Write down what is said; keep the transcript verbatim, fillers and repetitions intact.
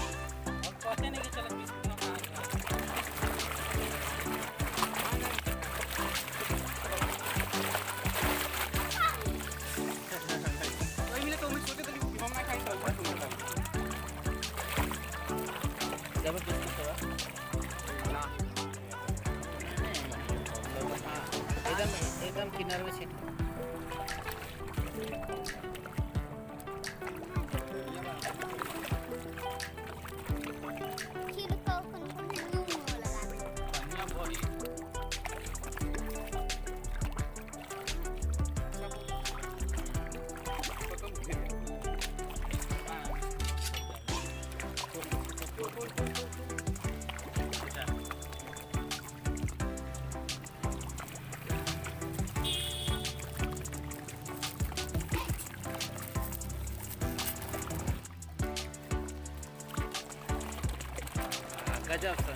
और पहुंचे नहीं कि चलो बिस्कुट ना जब तक तो ना एकदम एकदम किनारे में सीट खीर को कुनकुन वाला पानी भरी Gajah.